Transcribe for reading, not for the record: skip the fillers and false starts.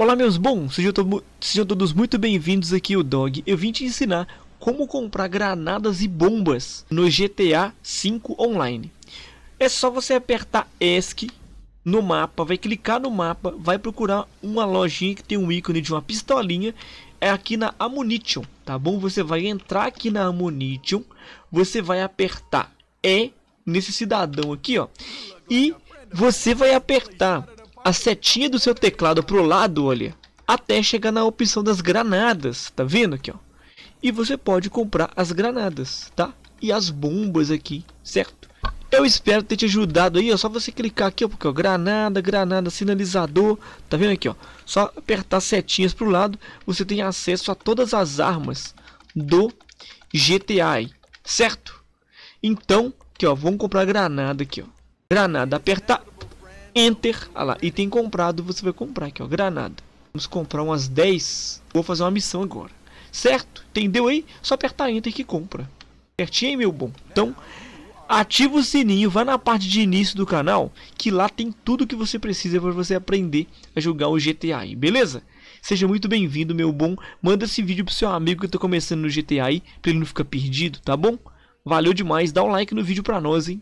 Olá meus bons, sejam todos muito bem-vindos aqui o Dog. Eu vim te ensinar como comprar granadas e bombas no GTA V online. É só você apertar ESC no mapa, vai clicar no mapa, vai procurar uma lojinha que tem um ícone de uma pistolinha. É aqui na Ammunition, tá bom? Você vai entrar aqui na Ammunition, você vai apertar E nesse cidadão aqui, ó. E você vai apertar a setinha do seu teclado pro lado, olha, até chegar na opção das granadas, tá vendo aqui, ó? E você pode comprar as granadas, tá? E as bombas aqui, certo? Eu espero ter te ajudado aí, é só você clicar aqui, ó, porque ó, granada, sinalizador, tá vendo aqui, ó? Só apertar setinhas pro lado, você tem acesso a todas as armas do GTA, certo? Então, aqui ó, vamos comprar granada aqui, ó. Granada, apertar Enter, ah lá, item comprado, você vai comprar aqui, ó, granada. Vamos comprar umas 10, vou fazer uma missão agora, certo? Entendeu aí? Só apertar Enter que compra. Certinho, hein, meu bom? Então, ativa o sininho, vai na parte de início do canal, que lá tem tudo que você precisa para você aprender a jogar o GTA aí, beleza? Seja muito bem-vindo, meu bom, manda esse vídeo pro seu amigo que tá começando no GTA aí, pra ele não ficar perdido, tá bom? Valeu demais, dá um like no vídeo pra nós, hein?